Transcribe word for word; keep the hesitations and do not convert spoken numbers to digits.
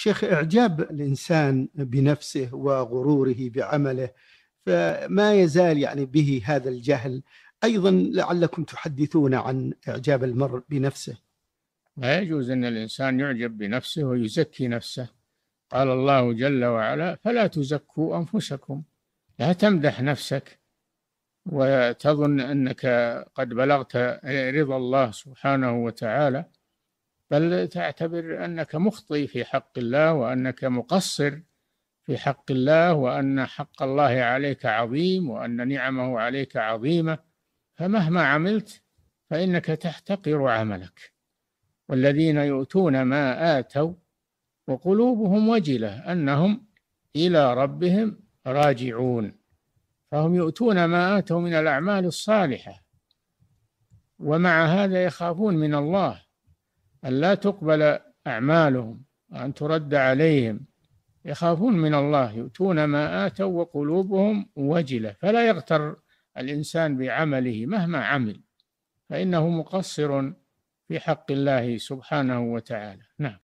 شيخ إعجاب الإنسان بنفسه وغروره بعمله، فما يزال يعني به هذا الجهل. أيضا لعلكم تحدثون عن إعجاب المرء بنفسه. لا يجوز أن الإنسان يعجب بنفسه ويزكي نفسه. قال الله جل وعلا: فلا تزكوا أنفسكم. لا تمدح نفسك وتظن أنك قد بلغت رضا الله سبحانه وتعالى، بل تعتبر أنك مخطئ في حق الله، وأنك مقصر في حق الله، وأن حق الله عليك عظيم، وأن نعمه عليك عظيمة، فمهما عملت فإنك تحتقر عملك. والذين يؤتون ما آتوا وقلوبهم وجلة أنهم إلى ربهم راجعون، فهم يؤتون ما آتوا من الأعمال الصالحة، ومع هذا يخافون من الله أن لا تقبل أعمالهم وأن ترد عليهم، يخافون من الله. يؤتون ما آتوا وقلوبهم وجلة، فلا يغتر الإنسان بعمله مهما عمل، فإنه مقصر في حق الله سبحانه وتعالى. نعم.